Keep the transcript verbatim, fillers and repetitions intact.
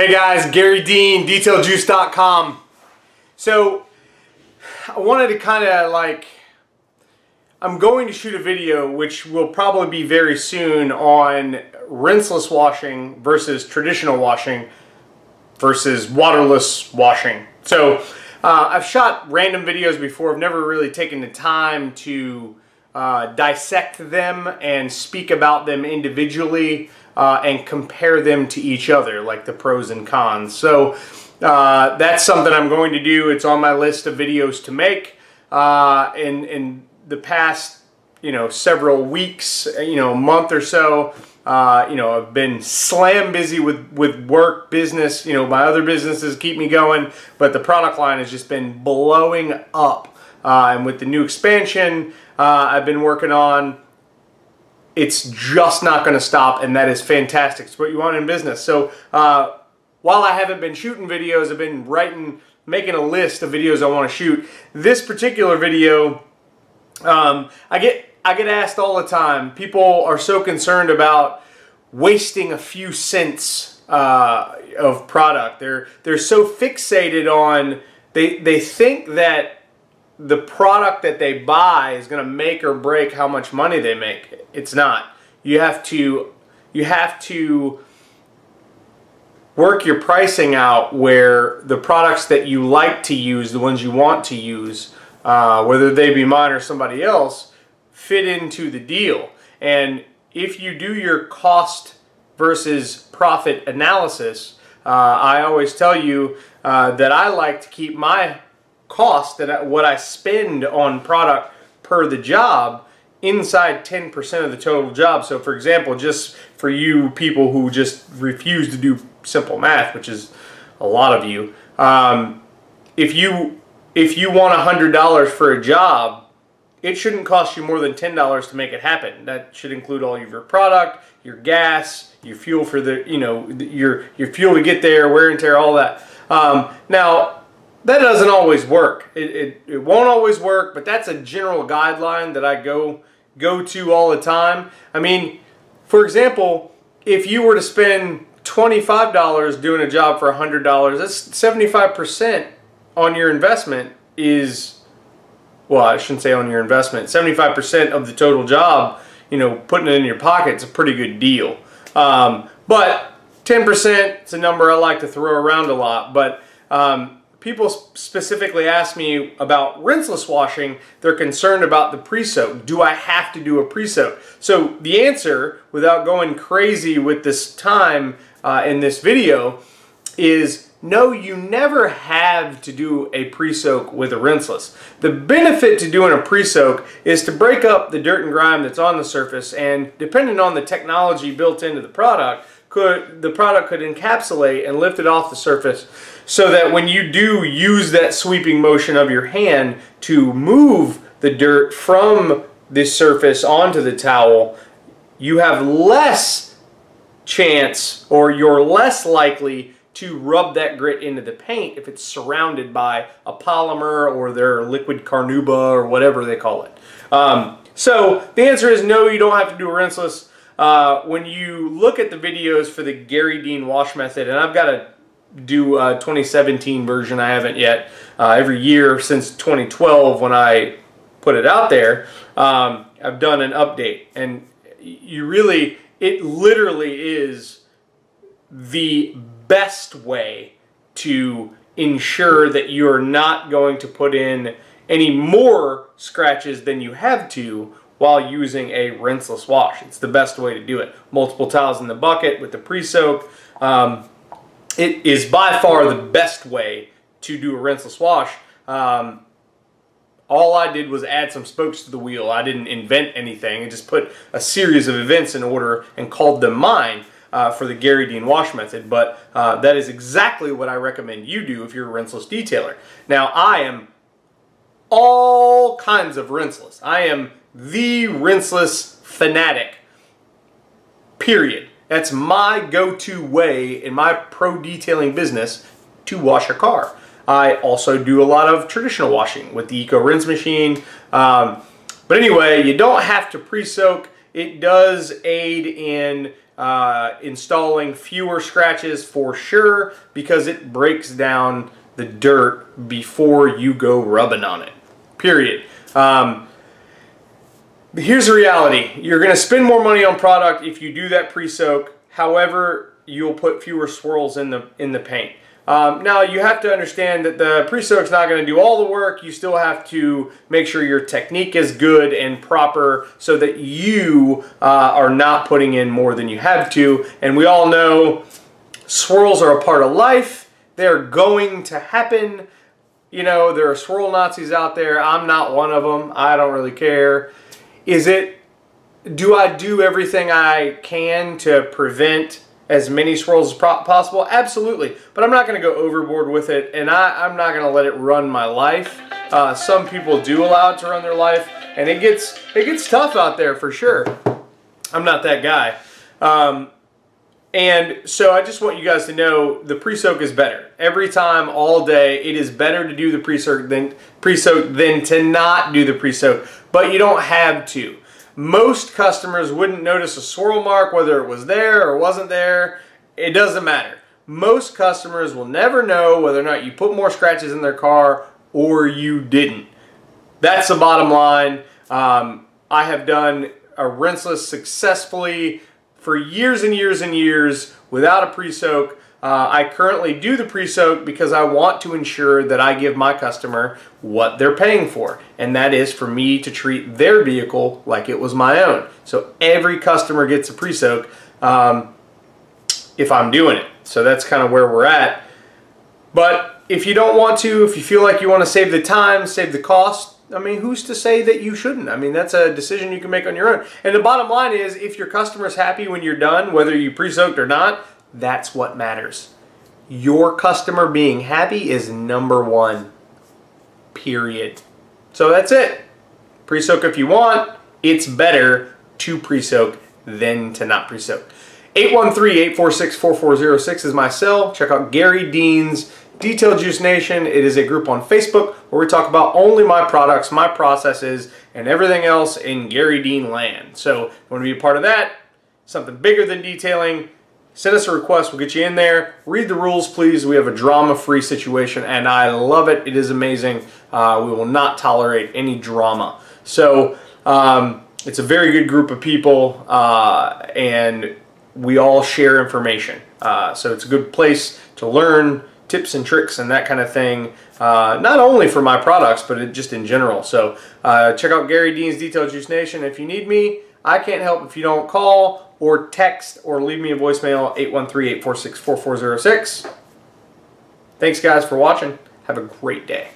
Hey guys, Garry Dean, Detail Juice dot com. So I wanted to kind of like, I'm going to shoot a video which will probably be very soon on rinseless washing versus traditional washing versus waterless washing. So uh, I've shot random videos before. I've never really taken the time to uh, dissect them and speak about them individually. Uh, and compare them to each other, like the pros and cons. So uh, that's something I'm going to do. It's on my list of videos to make. Uh, in, in the past, you know, several weeks, you know, a month or so, uh, you know, I've been slam busy with, with work, business, you know, my other businesses keep me going, but the product line has just been blowing up. Uh, and with the new expansion uh, I've been working on, it's just not going to stop, and that is fantastic. It's what you want in business. So uh, while I haven't been shooting videos, I've been writing, making a list of videos I want to shoot. This particular video, um, I get I get asked all the time. People are so concerned about wasting a few cents uh, of product. They're they're so fixated on they they think that the product that they buy is going to make or break how much money they make. It's not. You have to you have to work your pricing out where the products that you like to use, the ones you want to use, uh, whether they be mine or somebody else, fit into the deal. And if you do your cost versus profit analysis, uh, I always tell you uh, that I like to keep my cost, that what I spend on product per the job, inside ten percent of the total job. So for example, just for you people who just refuse to do simple math, which is a lot of you, um, if you if you want one hundred dollars for a job, it shouldn't cost you more than ten dollars to make it happen. That should include all of your product, your gas, your fuel for the, you know, your your fuel to get there, wear and tear, all that. Um, now, that doesn't always work. It, it, it won't always work, but that's a general guideline that I go, go to all the time. I mean, for example, if you were to spend twenty-five dollars doing a job for one hundred dollars, that's seventy-five percent on your investment is, well, I shouldn't say on your investment, seventy-five percent of the total job, you know, putting it in your pocket is a pretty good deal. Um, but ten percent is a number I like to throw around a lot, but um, people specifically ask me about rinseless washing. They're concerned about the pre-soak. Do I have to do a pre-soak? So the answer, without going crazy with this time uh, in this video, is no, you never have to do a pre-soak with a rinseless. The benefit to doing a pre-soak is to break up the dirt and grime that's on the surface, and depending on the technology built into the product, Could, the product could encapsulate and lift it off the surface so that when you do use that sweeping motion of your hand to move the dirt from the surface onto the towel, you have less chance, or you're less likely to rub that grit into the paint if it's surrounded by a polymer or their liquid carnauba or whatever they call it. Um, so the answer is no, you don't have to do a rinseless. Uh, when you look at the videos for the Garry Dean wash method, and I've got to do a twenty seventeen version, I haven't yet, uh, every year since twenty twelve when I put it out there, um, I've done an update, and you really, it literally is the best way to ensure that you're not going to put in any more scratches than you have to while using a rinseless wash. It's the best way to do it. Multiple towels in the bucket with the pre-soak. Um, it is by far the best way to do a rinseless wash. Um, all I did was add some spokes to the wheel. I didn't invent anything. I just put a series of events in order and called them mine uh, for the Garry Dean wash method. But uh, that is exactly what I recommend you do if you're a rinseless detailer. Now, I am all kinds of rinseless. I am the rinseless fanatic, period. That's my go-to way in my pro detailing business to wash a car. I also do a lot of traditional washing with the Eco Rinse machine. Um, but anyway, you don't have to pre-soak. It does aid in uh, installing fewer scratches for sure, because it breaks down the dirt before you go rubbing on it, period. Um, here's the reality. You're gonna spend more money on product if you do that pre-soak. However, you'll put fewer swirls in the in the paint. Um, now you have to understand that the pre-soak's not going to do all the work. You still have to make sure your technique is good and proper so that you uh, are not putting in more than you have to. And we all know swirls are a part of life. They're going to happen. You know, there are swirl Nazis out there. I'm not one of them. I don't really care. Is it, do I do everything I can to prevent as many swirls as possible? Absolutely, but I'm not going to go overboard with it, and I, I'm not going to let it run my life. Uh, some people do allow it to run their life, and it gets it gets tough out there for sure. I'm not that guy, um, and so I just want you guys to know the pre-soak is better every time, all day. It is better to do the pre-soak than pre-soak than to not do the pre-soak, but you don't have to. Most customers wouldn't notice a swirl mark, whether it was there or wasn't there. It doesn't matter. Most customers will never know whether or not you put more scratches in their car or you didn't. That's the bottom line. Um, I have done a rinseless successfully for years and years and years without a pre-soak. Uh, I currently do the pre-soak because I want to ensure that I give my customer what they're paying for, and that is for me to treat their vehicle like it was my own. So every customer gets a pre-soak um, if I'm doing it. So that's kind of where we're at. But if you don't want to, if you feel like you want to save the time, save the cost, I mean, who's to say that you shouldn't? I mean, that's a decision you can make on your own. And the bottom line is, if your customer's happy when you're done, whether you pre-soaked or not, that's what matters. Your customer being happy is number one, period. So that's it. Pre-soak if you want. It's better to pre-soak than to not pre-soak. eight one three, eight four six, four four zero six is my cell. Check out Garry Dean's Detail Juice Nation. It is a group on Facebook where we talk about only my products, my processes, and everything else in Garry Dean land. So if you want to be a part of that, something bigger than detailing, send us a request. We'll get you in there. Read the rules, please. We have a drama-free situation, and I love it. It is amazing. Uh, we will not tolerate any drama. So um, it's a very good group of people, uh, and we all share information. Uh, so it's a good place to learn tips and tricks and that kind of thing, uh, not only for my products, but it, just in general. So uh, check out Garry Dean's Detail Juice Nation. If you need me, I can't help if you don't call or text or leave me a voicemail, eight one three, eight four six, four four zero six. Thanks guys for watching. Have a great day.